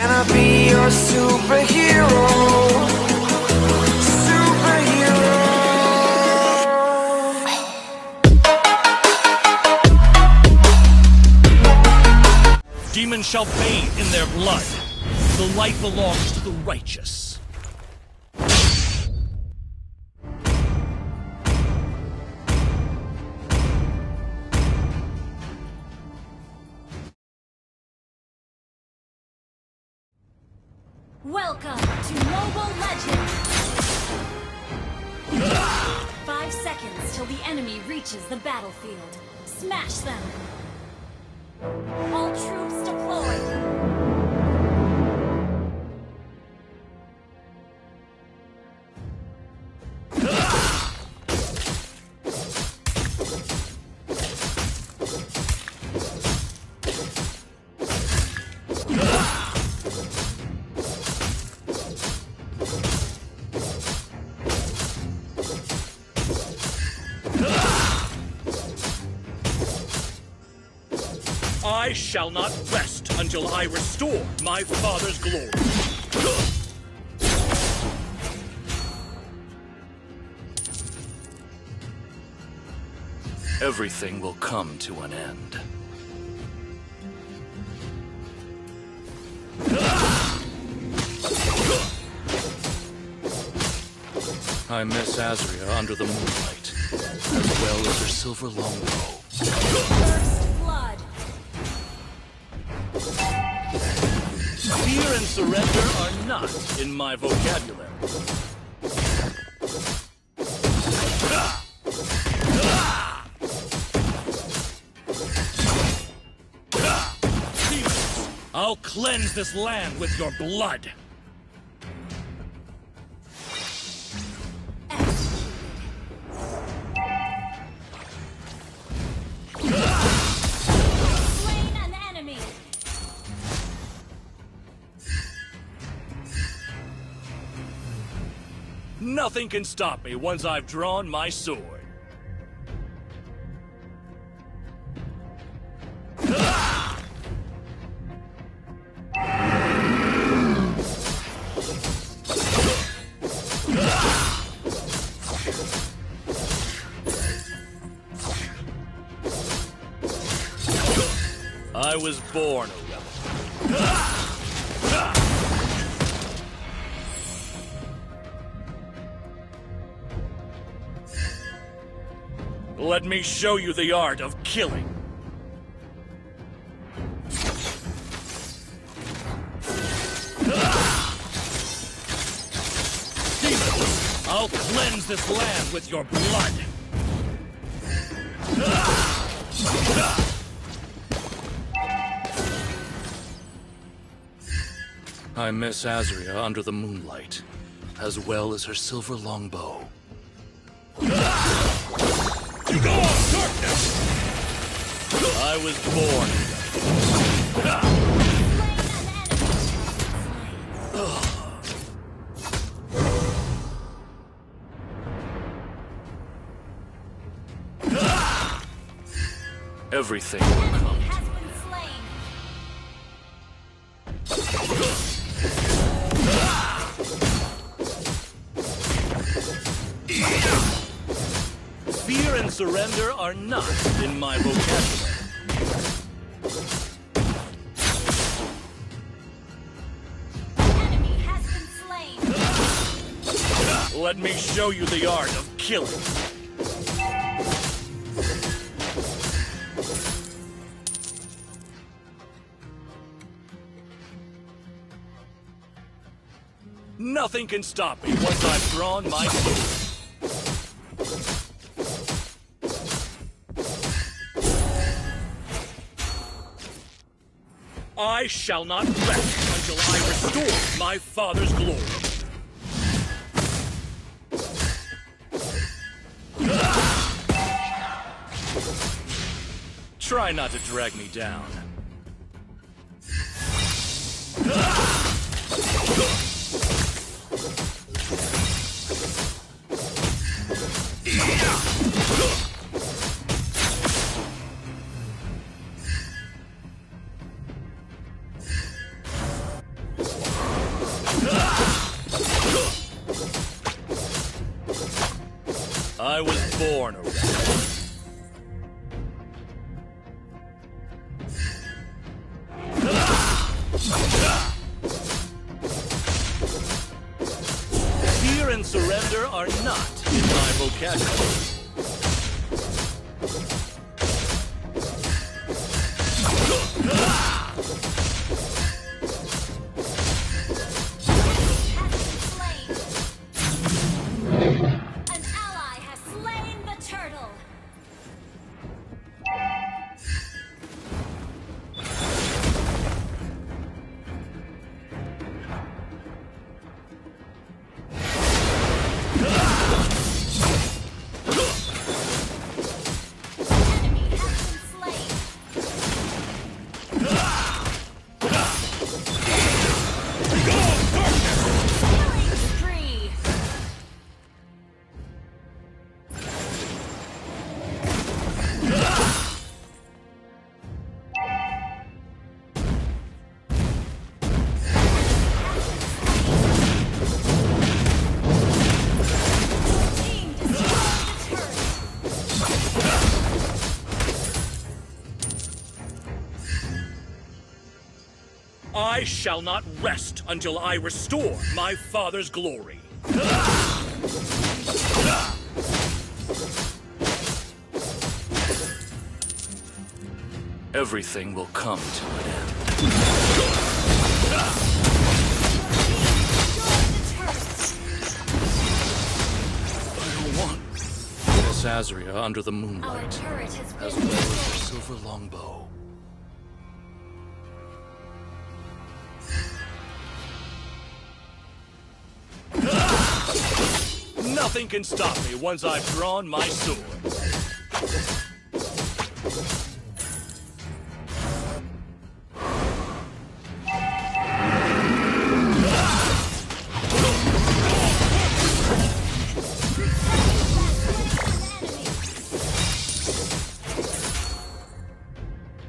Can I be your superhero? Superhero. Demons shall bathe in their blood. The light belongs to the righteous. Welcome to Mobile Legends! 5 seconds till the enemy reaches the battlefield. Smash them! All troops I shall not rest until I restore my father's glory. Everything will come to an end. I miss Azria under the moonlight, as well as her silver longbow. First blood. Fear and surrender are not in my vocabulary. Demons, I'll cleanse this land with your blood. Nothing can stop me once I've drawn my sword. I was born a rebel. Let me show you the art of killing. Demons, I'll cleanse this land with your blood. I miss Azria under the moonlight, as well as her silver longbow. You go on, darkness! I was born. Everything will come. Fear and surrender are not in my vocabulary. Enemy has been slain. Let me show you the art of killing. Nothing can stop me once I've drawn my sword. I shall not rest until I restore my father's glory. Try not to drag me down. I was born a rat. Fear and surrender are not in my vocabulary. I shall not rest until I restore my father's glory. Everything will come to an end. I don't want Miss Azria under the moonlight, as well as her silver longbow. Nothing can stop me once I've drawn my sword.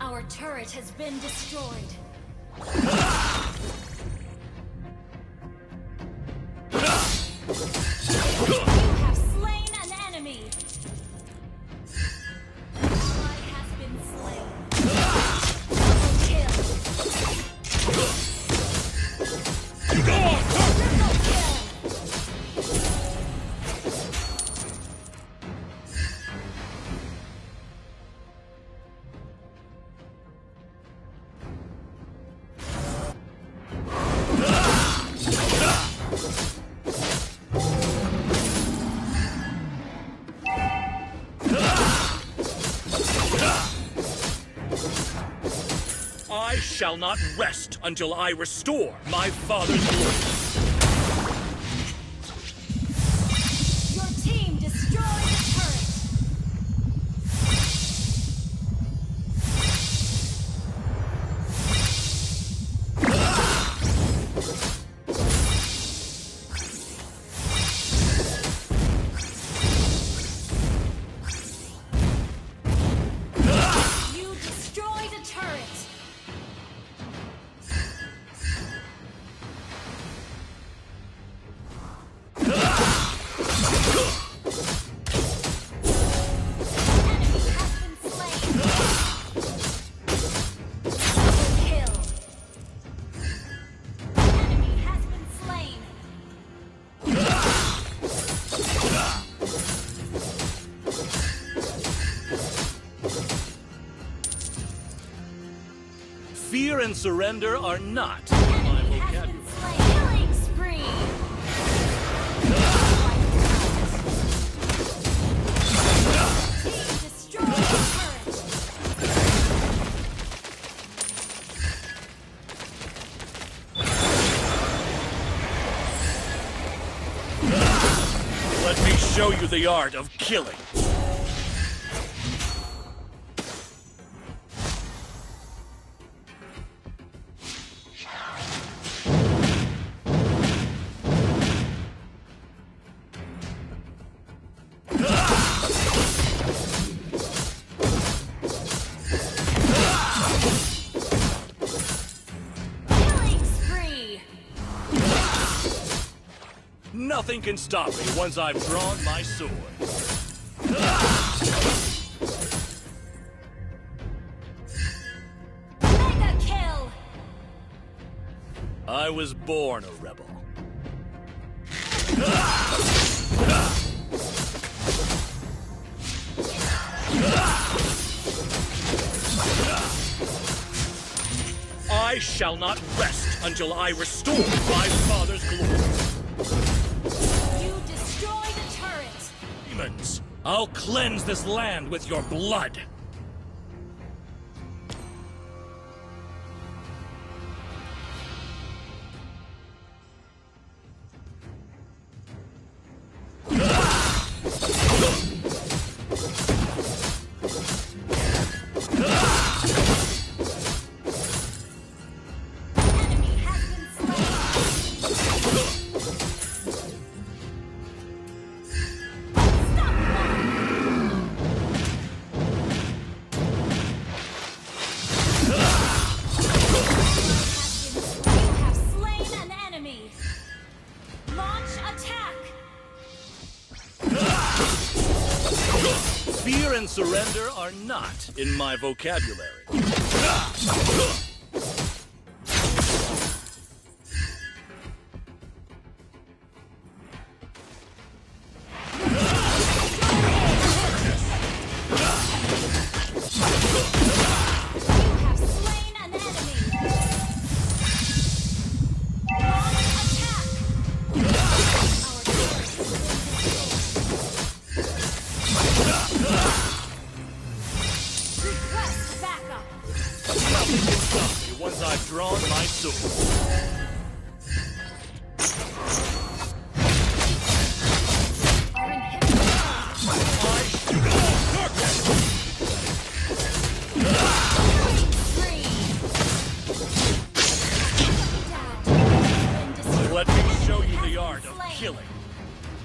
Our turret has been destroyed. I shall not rest until I restore my father's glory. Your team destroyed the turret. You destroyed the turret. Fear and surrender are not my vocabulary. Killing spree. Team destroyed turret. Let me show you the art of killing. Nothing can stop me once I've drawn my sword. Mega kill. I was born a rebel. I shall not rest until I restore my father's glory. You destroy the turret! Demons, I'll cleanse this land with your blood! Fear and surrender are not in my vocabulary. Let me show you the art of killing.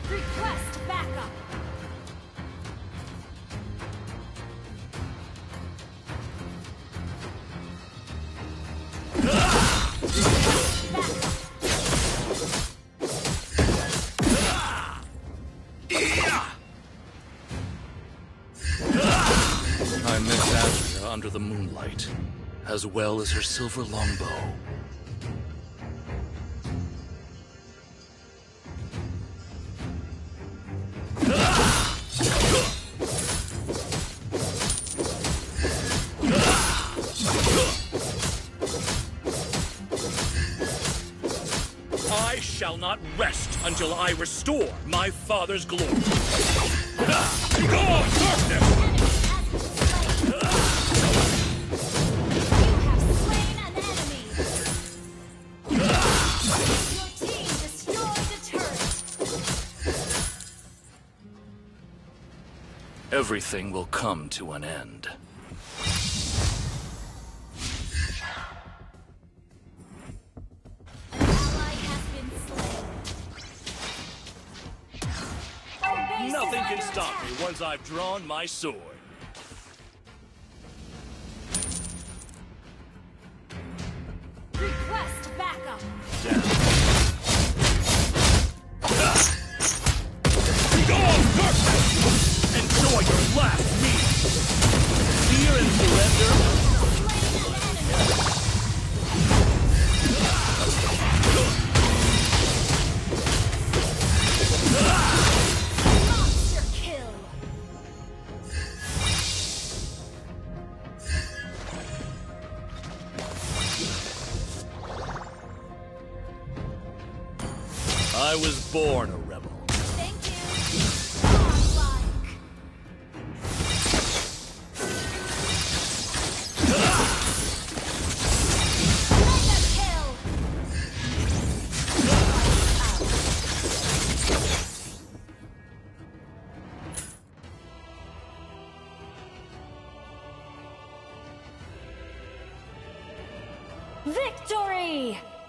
Request backup. I met Azria under the moonlight, as well as her silver longbow. I shall not rest until I restore my father's glory. Go on, darkness! You have slain an enemy. Your team destroyed the turret. Everything will come to an end. Nothing can stop me once I've drawn my sword. Request backup. Down. Go on, darkness! Enjoy your last meal! Fear and surrender. I was born a rebel. Thank you. Mega kill. Victory!